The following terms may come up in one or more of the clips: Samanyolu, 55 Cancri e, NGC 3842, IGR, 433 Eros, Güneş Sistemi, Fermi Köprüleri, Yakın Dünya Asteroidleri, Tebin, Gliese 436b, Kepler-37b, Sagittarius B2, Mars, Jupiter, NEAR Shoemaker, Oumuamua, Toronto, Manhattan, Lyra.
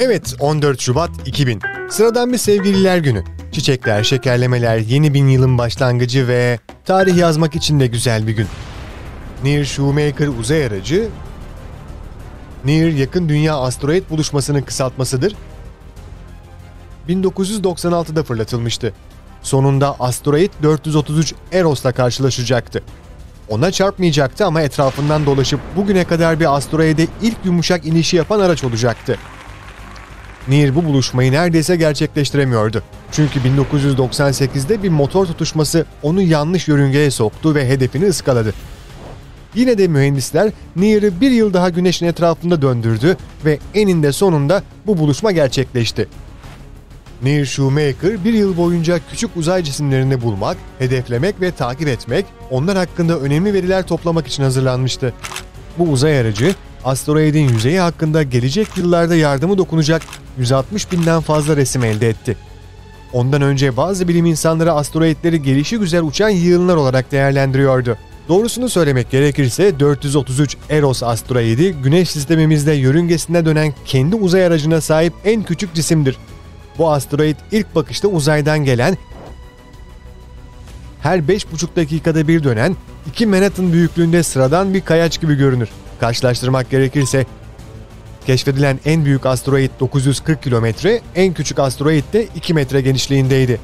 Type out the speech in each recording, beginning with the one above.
Evet, 14 Şubat 2000. Sıradan bir sevgililer günü. Çiçekler, şekerlemeler, yeni bin yılın başlangıcı ve tarih yazmak için de güzel bir gün. NEAR Shoemaker uzay aracı, NEAR yakın dünya asteroid buluşmasının kısaltmasıdır, 1996'da fırlatılmıştı. Sonunda asteroid 433 Eros'la karşılaşacaktı. Ona çarpmayacaktı ama etrafından dolaşıp bugüne kadar bir asteroide ilk yumuşak inişi yapan araç olacaktı. NEAR bu buluşmayı neredeyse gerçekleştiremiyordu. Çünkü 1998'de bir motor tutuşması onu yanlış yörüngeye soktu ve hedefini ıskaladı. Yine de mühendisler NEAR'ı bir yıl daha Güneş'in etrafında döndürdü ve eninde sonunda bu buluşma gerçekleşti. NEAR Shoemaker bir yıl boyunca küçük uzay cisimlerini bulmak, hedeflemek ve takip etmek, onlar hakkında önemli veriler toplamak için hazırlanmıştı. Bu uzay aracı, asteroidin yüzeyi hakkında gelecek yıllarda yardımı dokunacak 160.000'den fazla resim elde etti. Ondan önce bazı bilim insanları asteroidleri gelişigüzel uçan yığınlar olarak değerlendiriyordu. Doğrusunu söylemek gerekirse 433 Eros asteroidi Güneş sistemimizde yörüngesine dönen kendi uzay aracına sahip en küçük cisimdir. Bu asteroid ilk bakışta uzaydan gelen, her 5,5 dakikada bir dönen, 2 Manhattan büyüklüğünde sıradan bir kayaç gibi görünür. Karşılaştırmak gerekirse keşfedilen en büyük asteroid 940 kilometre, en küçük asteroid de 2 metre genişliğindeydi.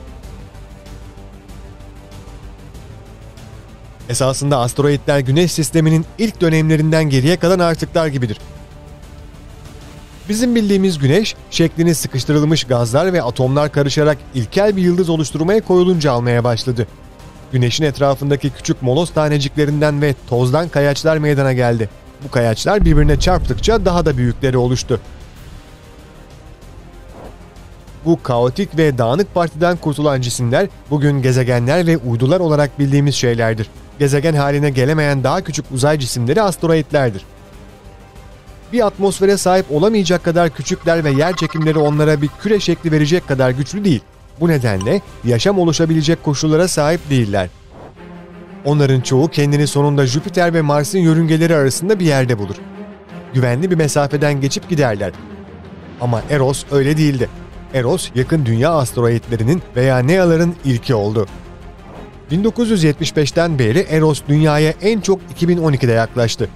Esasında asteroidler Güneş sisteminin ilk dönemlerinden geriye kalan artıklar gibidir. Bizim bildiğimiz Güneş, şeklini sıkıştırılmış gazlar ve atomlar karışarak ilkel bir yıldız oluşturmaya koyulunca almaya başladı. Güneş'in etrafındaki küçük moloz taneciklerinden ve tozdan kayaçlar meydana geldi. Bu kayaçlar birbirine çarptıkça daha da büyükleri oluştu. Bu kaotik ve dağınık partiden kurtulan cisimler bugün gezegenler ve uydular olarak bildiğimiz şeylerdir. Gezegen haline gelemeyen daha küçük uzay cisimleri asteroidlerdir. Bir atmosfere sahip olamayacak kadar küçükler ve yer çekimleri onlara bir küre şekli verecek kadar güçlü değil. Bu nedenle yaşam oluşabilecek koşullara sahip değiller. Onların çoğu kendini sonunda Jüpiter ve Mars'ın yörüngeleri arasında bir yerde bulur. Güvenli bir mesafeden geçip giderler. Ama Eros öyle değildi. Eros, yakın dünya asteroidlerinin veya NEA'ların ilki oldu. 1975'ten beri Eros dünyaya en çok 2012'de yaklaştı.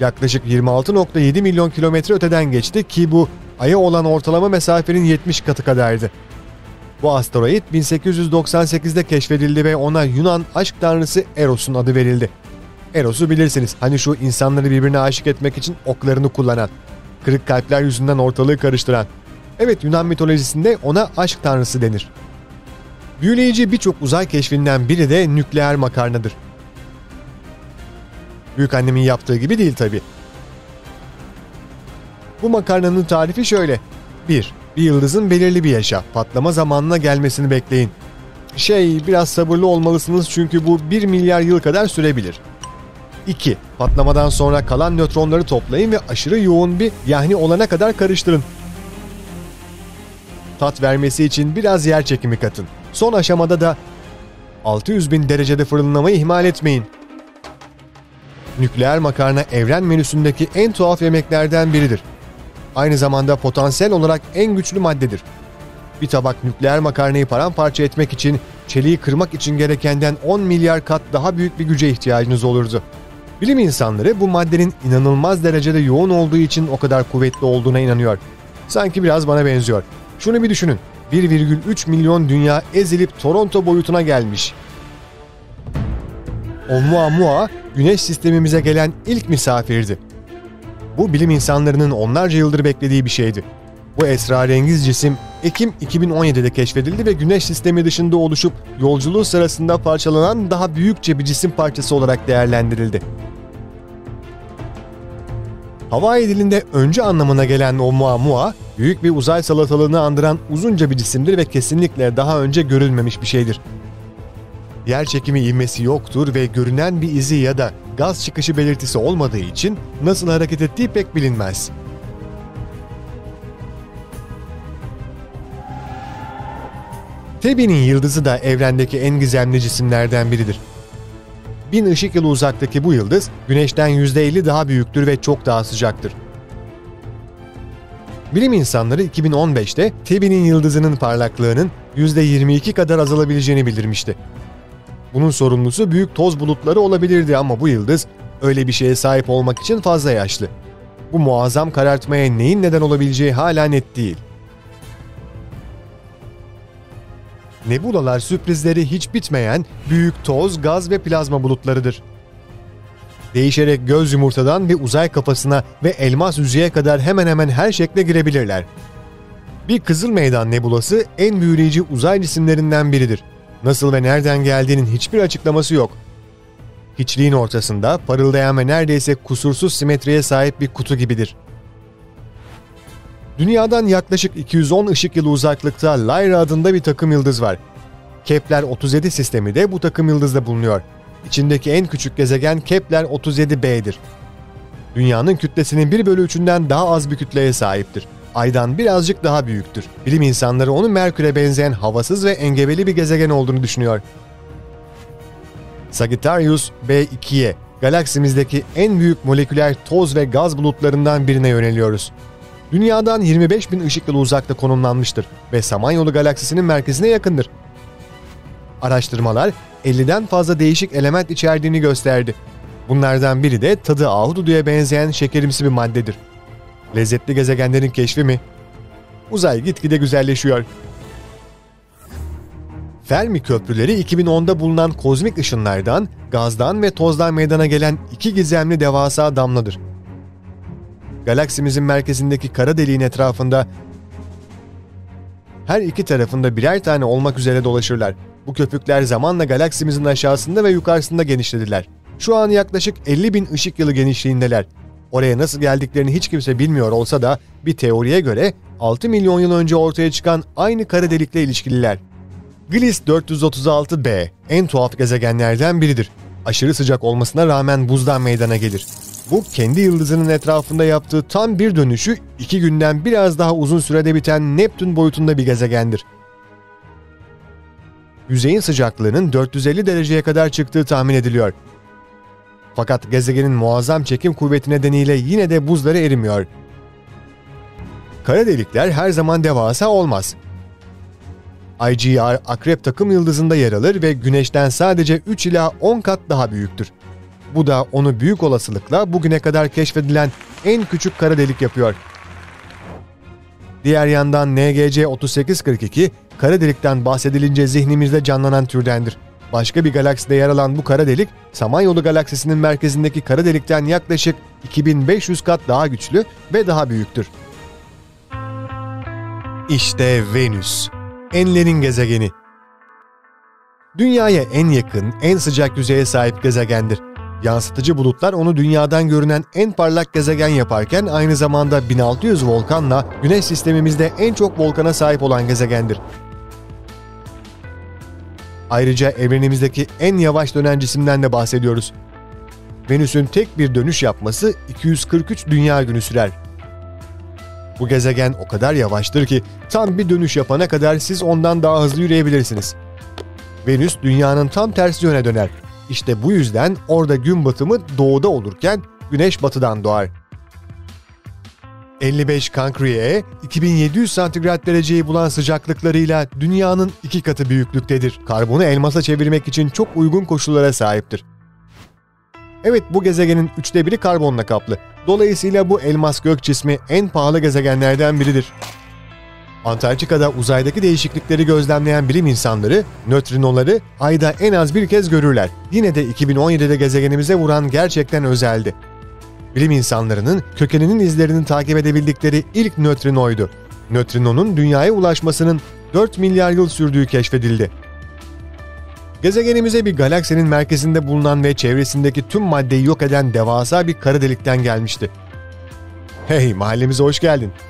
Yaklaşık 26,7 milyon kilometre öteden geçti ki bu Ay'a olan ortalama mesafenin 70 katı kadardı. Bu asteroid 1898'de keşfedildi ve ona Yunan aşk tanrısı Eros'un adı verildi. Eros'u bilirsiniz, hani şu insanları birbirine aşık etmek için oklarını kullanan, kırık kalpler yüzünden ortalığı karıştıran. Evet, Yunan mitolojisinde ona aşk tanrısı denir. Büyüleyici birçok uzay keşfinden biri de nükleer makarnadır. Büyükannemin yaptığı gibi değil tabi. Bu makarnanın tarifi şöyle. 1. Bir yıldızın belirli bir yaşa, patlama zamanına gelmesini bekleyin. Biraz sabırlı olmalısınız çünkü bu 1 milyar yıl kadar sürebilir. 2. Patlamadan sonra kalan nötronları toplayın ve aşırı yoğun bir yahni olana kadar karıştırın. Tat vermesi için biraz yer çekimi katın. Son aşamada da 600.000 derecede fırınlamayı ihmal etmeyin. Nükleer makarna evren menüsündeki en tuhaf yemeklerden biridir. Aynı zamanda potansiyel olarak en güçlü maddedir. Bir tabak nükleer makarnayı paramparça etmek için, çeliği kırmak için gerekenden 10 milyar kat daha büyük bir güce ihtiyacınız olurdu. Bilim insanları bu maddenin inanılmaz derecede yoğun olduğu için o kadar kuvvetli olduğuna inanıyor. Sanki biraz bana benziyor. Şunu bir düşünün, 1,3 milyon dünya ezilip Toronto boyutuna gelmiş. Oumuamua, Güneş sistemimize gelen ilk misafirdi. Bu bilim insanlarının onlarca yıldır beklediği bir şeydi. Bu esrarengiz cisim Ekim 2017'de keşfedildi ve Güneş sistemi dışında oluşup yolculuğu sırasında parçalanan daha büyükçe bir cisim parçası olarak değerlendirildi. Havai dilinde öncü anlamına gelen Oumuamua, büyük bir uzay salatalığını andıran uzunca bir cisimdir ve kesinlikle daha önce görülmemiş bir şeydir. Yer çekimi ivmesi yoktur ve görünen bir izi ya da gaz çıkışı belirtisi olmadığı için nasıl hareket ettiği pek bilinmez. Tebin'in yıldızı da evrendeki en gizemli cisimlerden biridir. 1000 ışık yılı uzaktaki bu yıldız, Güneş'ten %50 daha büyüktür ve çok daha sıcaktır. Bilim insanları 2015'te Tebin'in yıldızının parlaklığının %22 kadar azalabileceğini bildirmişti. Bunun sorumlusu büyük toz bulutları olabilirdi ama bu yıldız öyle bir şeye sahip olmak için fazla yaşlı. Bu muazzam karartmaya neyin neden olabileceği hala net değil. Nebulalar sürprizleri hiç bitmeyen büyük toz, gaz ve plazma bulutlarıdır. Değişerek göz yumurtadan ve uzay kafasına ve elmas yüzeye kadar hemen hemen her şekle girebilirler. Bir Kızıl Meydan nebulası en büyüleyici uzay cisimlerinden biridir. Nasıl ve nereden geldiğinin hiçbir açıklaması yok. Hiçliğin ortasında parıldayan ve neredeyse kusursuz simetriye sahip bir kutu gibidir. Dünyadan yaklaşık 210 ışık yılı uzaklıkta Lyra adında bir takım yıldız var. Kepler-37 sistemi de bu takım yıldızda bulunuyor. İçindeki en küçük gezegen Kepler-37b'dir. Dünyanın kütlesinin 1/3'ünden daha az bir kütleye sahiptir. Ay'dan birazcık daha büyüktür. Bilim insanları onu Merkür'e benzeyen havasız ve engebeli bir gezegen olduğunu düşünüyor. Sagittarius B2'ye, galaksimizdeki en büyük moleküler toz ve gaz bulutlarından birine yöneliyoruz. Dünyadan 25.000 ışık yılı uzakta konumlanmıştır ve Samanyolu galaksisinin merkezine yakındır. Araştırmalar 50'den fazla değişik element içerdiğini gösterdi. Bunlardan biri de tadı ahududuya benzeyen şekerimsi bir maddedir. Lezzetli gezegenlerin keşfi mi? Uzay gitgide güzelleşiyor. Fermi Köprüleri 2010'da bulunan kozmik ışınlardan, gazdan ve tozdan meydana gelen iki gizemli devasa damladır. Galaksimizin merkezindeki kara deliğin etrafında her iki tarafında birer tane olmak üzere dolaşırlar. Bu köpükler zamanla galaksimizin aşağısında ve yukarısında genişlediler. Şu an yaklaşık 50.000 ışık yılı genişliğindeler. Oraya nasıl geldiklerini hiç kimse bilmiyor olsa da bir teoriye göre 6 milyon yıl önce ortaya çıkan aynı kara delikle ilişkililer. Gliese 436b en tuhaf gezegenlerden biridir. Aşırı sıcak olmasına rağmen buzdan meydana gelir. Bu, kendi yıldızının etrafında yaptığı tam bir dönüşü 2 günden biraz daha uzun sürede biten Neptün boyutunda bir gezegendir. Yüzeyin sıcaklığının 450 dereceye kadar çıktığı tahmin ediliyor. Fakat gezegenin muazzam çekim kuvveti nedeniyle yine de buzları erimiyor. Kara delikler her zaman devasa olmaz. IGR Akrep takım yıldızında yer alır ve Güneş'ten sadece 3 ila 10 kat daha büyüktür. Bu da onu büyük olasılıkla bugüne kadar keşfedilen en küçük kara delik yapıyor. Diğer yandan NGC 3842, kara delikten bahsedilince zihnimizde canlanan türdendir. Başka bir galakside yer alan bu kara delik, Samanyolu galaksisinin merkezindeki kara delikten yaklaşık 2500 kat daha güçlü ve daha büyüktür. İşte Venüs, enlerin gezegeni. Dünya'ya en yakın, en sıcak yüzeye sahip gezegendir. Yansıtıcı bulutlar onu dünyadan görünen en parlak gezegen yaparken aynı zamanda 1600 volkanla Güneş sistemimizde en çok volkana sahip olan gezegendir. Ayrıca evrenimizdeki en yavaş dönen cisimden de bahsediyoruz. Venüs'ün tek bir dönüş yapması 243 dünya günü sürer. Bu gezegen o kadar yavaştır ki tam bir dönüş yapana kadar siz ondan daha hızlı yürüyebilirsiniz. Venüs dünyanın tam tersi yöne döner. İşte bu yüzden orada gün batımı doğuda olurken Güneş batıdan doğar. 55 Cancri 2700 santigrat dereceyi bulan sıcaklıklarıyla dünyanın 2 katı büyüklüktedir. Karbonu elmasa çevirmek için çok uygun koşullara sahiptir. Evet, bu gezegenin 1/3'ü karbonla kaplı. Dolayısıyla bu elmas gök cismi en pahalı gezegenlerden biridir. Antarktika'da uzaydaki değişiklikleri gözlemleyen bilim insanları, nötrinoları Ay'da en az bir kez görürler. Yine de 2017'de gezegenimize vuran gerçekten özeldi. Bilim insanlarının kökeninin izlerini takip edebildikleri ilk nötrinoydu. Nötrinonun dünyaya ulaşmasının 4 milyar yıl sürdüğü keşfedildi. Gezegenimize bir galaksinin merkezinde bulunan ve çevresindeki tüm maddeyi yok eden devasa bir kara delikten gelmişti. Hey, mahallemize hoş geldin.